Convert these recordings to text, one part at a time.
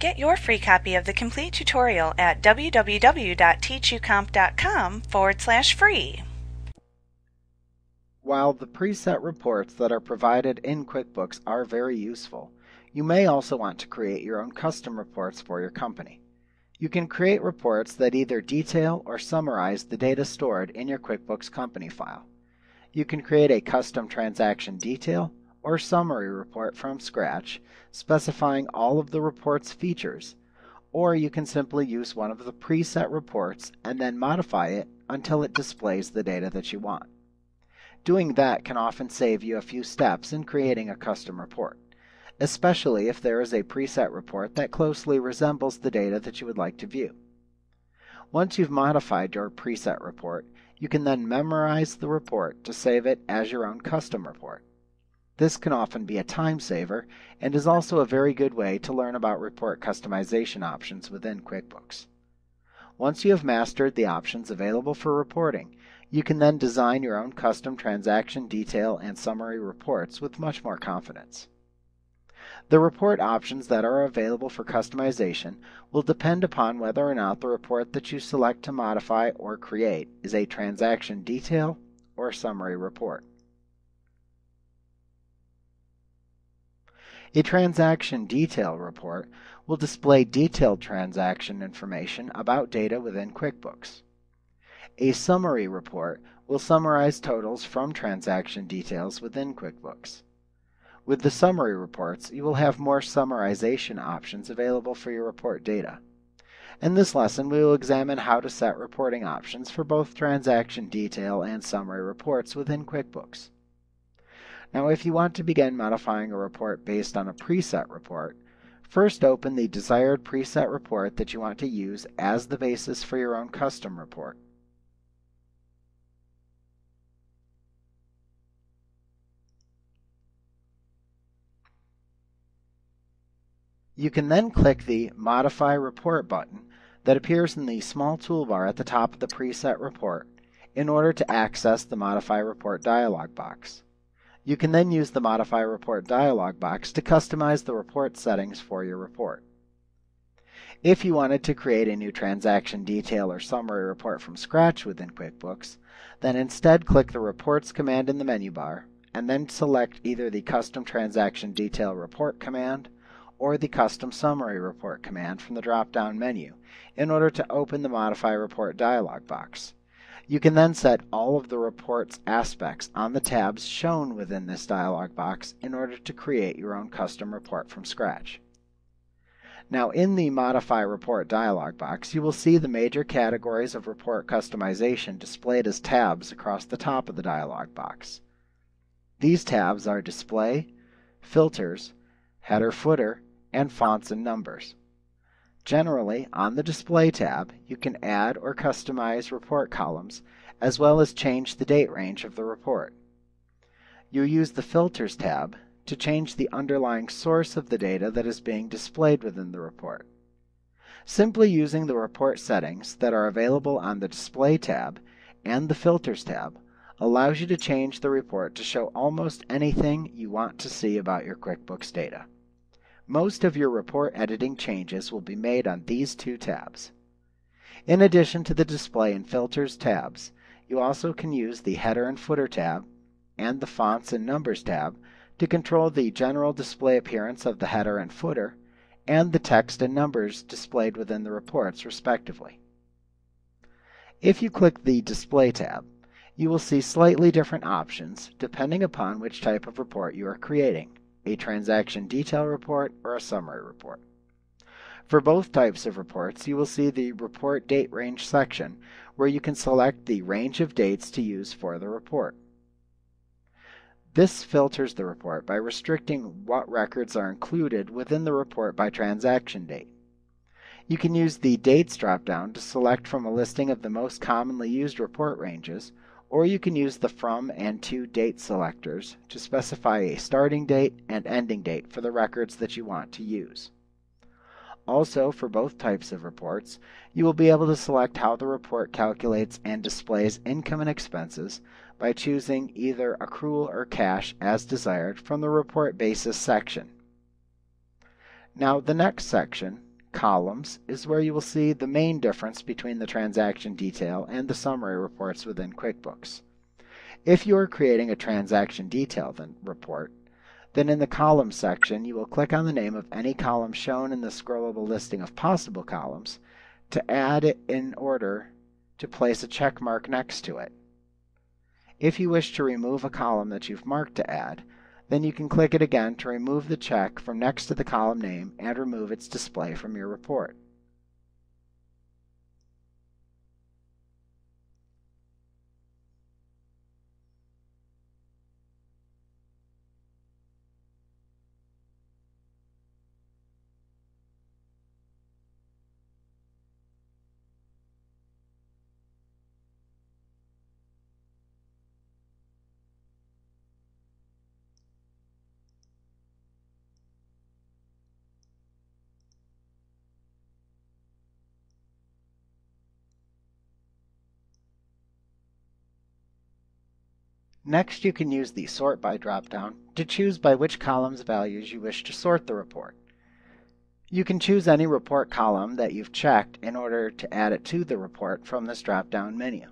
Get your free copy of the complete tutorial at www.teachucomp.com/free. While the preset reports that are provided in QuickBooks are very useful, you may also want to create your own custom reports for your company. You can create reports that either detail or summarize the data stored in your QuickBooks company file. You can create a custom transaction detail or summary report from scratch, specifying all of the report's features, or you can simply use one of the preset reports and then modify it until it displays the data that you want. Doing that can often save you a few steps in creating a custom report, especially if there is a preset report that closely resembles the data that you would like to view. Once you've modified your preset report, you can then memorize the report to save it as your own custom report. This can often be a time saver and is also a very good way to learn about report customization options within QuickBooks. Once you have mastered the options available for reporting, you can then design your own custom transaction detail and summary reports with much more confidence. The report options that are available for customization will depend upon whether or not the report that you select to modify or create is a transaction detail or summary report. A transaction detail report will display detailed transaction information about data within QuickBooks. A summary report will summarize totals from transaction details within QuickBooks. With the summary reports, you will have more summarization options available for your report data. In this lesson, we will examine how to set reporting options for both transaction detail and summary reports within QuickBooks. Now, if you want to begin modifying a report based on a preset report, first open the desired preset report that you want to use as the basis for your own custom report. You can then click the Modify Report button that appears in the small toolbar at the top of the preset report in order to access the Modify Report dialog box. You can then use the Modify Report dialog box to customize the report settings for your report. If you wanted to create a new transaction detail or summary report from scratch within QuickBooks, then instead click the Reports command in the menu bar and then select either the Custom Transaction Detail Report command or the Custom Summary Report command from the drop-down menu in order to open the Modify Report dialog box. You can then set all of the report's aspects on the tabs shown within this dialog box in order to create your own custom report from scratch. Now, in the Modify Report dialog box, you will see the major categories of report customization displayed as tabs across the top of the dialog box. These tabs are Display, Filters, Header/Footer, and Fonts and Numbers. Generally, on the Display tab, you can add or customize report columns, as well as change the date range of the report. You use the Filters tab to change the underlying source of the data that is being displayed within the report. Simply using the report settings that are available on the Display tab and the Filters tab allows you to change the report to show almost anything you want to see about your QuickBooks data. Most of your report editing changes will be made on these two tabs. In addition to the Display and Filters tabs, you also can use the Header and Footer tab and the Fonts and Numbers tab to control the general display appearance of the header and footer and the text and numbers displayed within the reports, respectively. If you click the Display tab, you will see slightly different options depending upon which type of report you are creating, a transaction detail report or a summary report. For both types of reports, you will see the Report Date Range section where you can select the range of dates to use for the report. This filters the report by restricting what records are included within the report by transaction date. You can use the Dates dropdown to select from a listing of the most commonly used report ranges, or you can use the From and To date selectors to specify a starting date and ending date for the records that you want to use. Also, for both types of reports, you will be able to select how the report calculates and displays income and expenses by choosing either accrual or cash as desired from the Report Basis section. Now, the next section columns is where you will see the main difference between the transaction detail and the summary reports within QuickBooks. If you are creating a transaction detail report, then in the column section you will click on the name of any column shown in the scrollable listing of possible columns to add it in order to place a check mark next to it. If you wish to remove a column that you've marked to add, then you can click it again to remove the check from next to the column name and remove its display from your report. Next, you can use the Sort By dropdown to choose by which column's values you wish to sort the report. You can choose any report column that you've checked in order to add it to the report from this drop-down menu.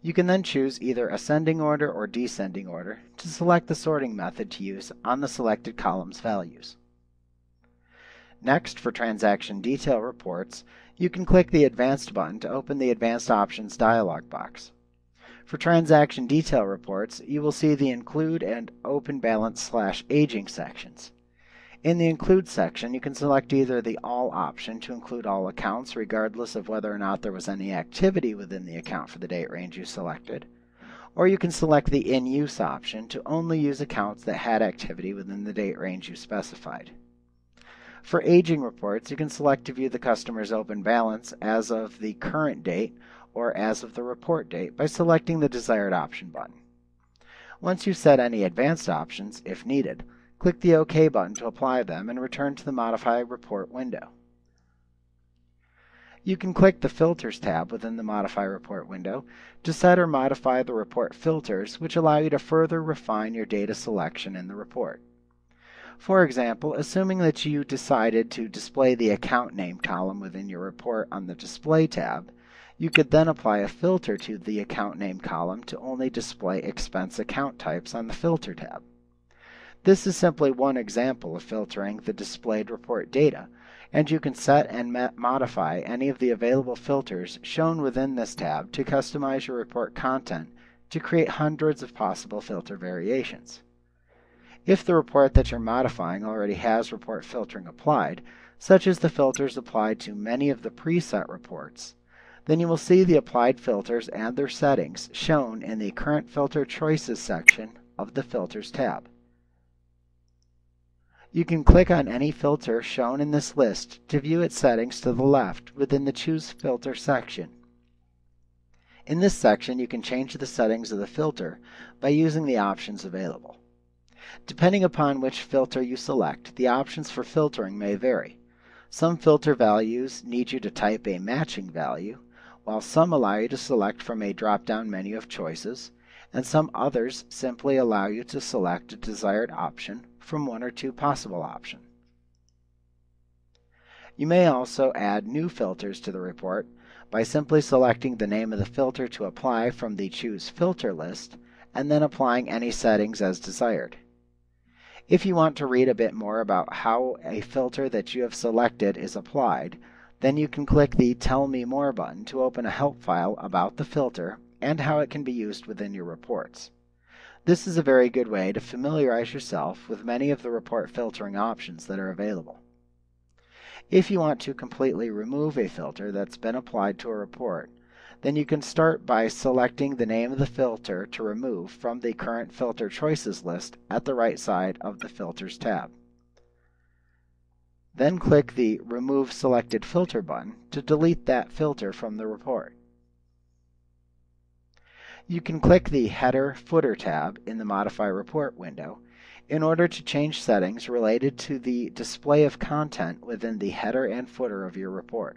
You can then choose either ascending order or descending order to select the sorting method to use on the selected column's values. Next, for transaction detail reports, you can click the Advanced button to open the Advanced Options dialog box. For transaction detail reports, you will see the Include and Open Balance/Aging sections. In the Include section, you can select either the All option to include all accounts, regardless of whether or not there was any activity within the account for the date range you selected, or you can select the In Use option to only use accounts that had activity within the date range you specified. For aging reports, you can select to view the customer's open balance as of the current date or as of the report date by selecting the Desired Option button. Once you've set any advanced options, if needed, click the OK button to apply them and return to the Modify Report window. You can click the Filters tab within the Modify Report window to set or modify the report filters, which allow you to further refine your data selection in the report. For example, assuming that you decided to display the account name column within your report on the Display tab, you could then apply a filter to the account name column to only display expense account types on the Filter tab. This is simply one example of filtering the displayed report data, and you can set and modify any of the available filters shown within this tab to customize your report content to create hundreds of possible filter variations. If the report that you're modifying already has report filtering applied, such as the filters applied to many of the preset reports, then you will see the applied filters and their settings shown in the Current Filter Choices section of the Filters tab. You can click on any filter shown in this list to view its settings to the left within the Choose Filter section. In this section, you can change the settings of the filter by using the options available. Depending upon which filter you select, the options for filtering may vary. Some filter values need you to type a matching value, while some allow you to select from a drop-down menu of choices, and some others simply allow you to select a desired option from one or two possible options. You may also add new filters to the report by simply selecting the name of the filter to apply from the Choose Filter list, and then applying any settings as desired. If you want to read a bit more about how a filter that you have selected is applied, then you can click the Tell Me More button to open a help file about the filter and how it can be used within your reports. This is a very good way to familiarize yourself with many of the report filtering options that are available. If you want to completely remove a filter that's been applied to a report, then you can start by selecting the name of the filter to remove from the Current Filter Choices list at the right side of the Filters tab. Then click the Remove Selected Filter button to delete that filter from the report. You can click the Header/Footer tab in the Modify Report window in order to change settings related to the display of content within the header and footer of your report.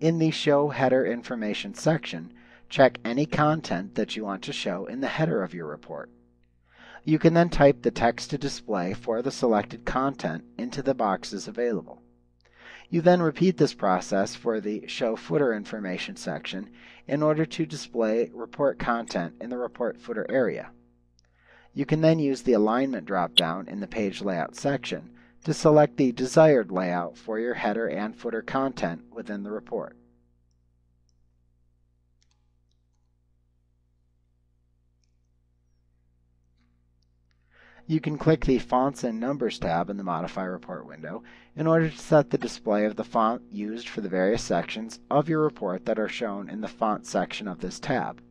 In the Show Header Information section, check any content that you want to show in the header of your report. You can then type the text to display for the selected content into the boxes available. You then repeat this process for the Show Footer Information section in order to display report content in the report footer area. You can then use the Alignment drop-down in the Page Layout section to select the desired layout for your header and footer content within the report. You can click the Fonts and Numbers tab in the Modify Report window in order to set the display of the font used for the various sections of your report that are shown in the Font section of this tab.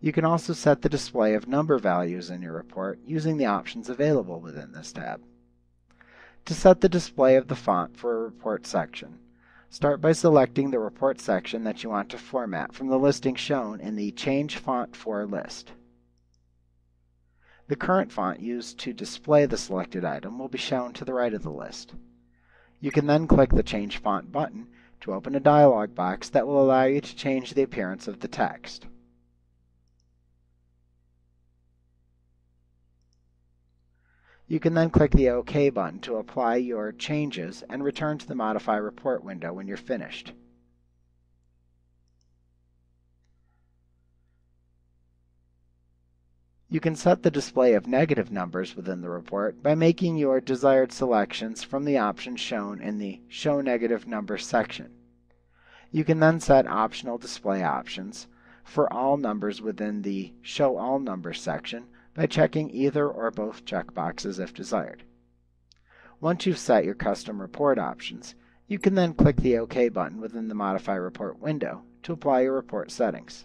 You can also set the display of number values in your report using the options available within this tab. To set the display of the font for a report section, start by selecting the report section that you want to format from the listing shown in the Change Font For list. The current font used to display the selected item will be shown to the right of the list. You can then click the Change Font button to open a dialog box that will allow you to change the appearance of the text. You can then click the OK button to apply your changes and return to the Modify Report window when you're finished. You can set the display of negative numbers within the report by making your desired selections from the options shown in the Show Negative Numbers section. You can then set optional display options for all numbers within the Show All Numbers section by checking either or both checkboxes if desired. Once you've set your custom report options, you can then click the OK button within the Modify Report window to apply your report settings.